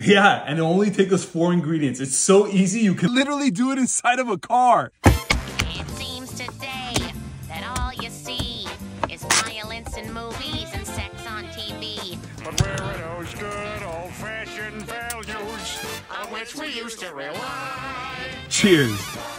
Yeah, and it only takes us 4 ingredients. It's so easy, you can literally do it inside of a car. It seems today that all you see is violence in movies and sex on TV. But where are those good old-fashioned values on which we used to rely? Cheers.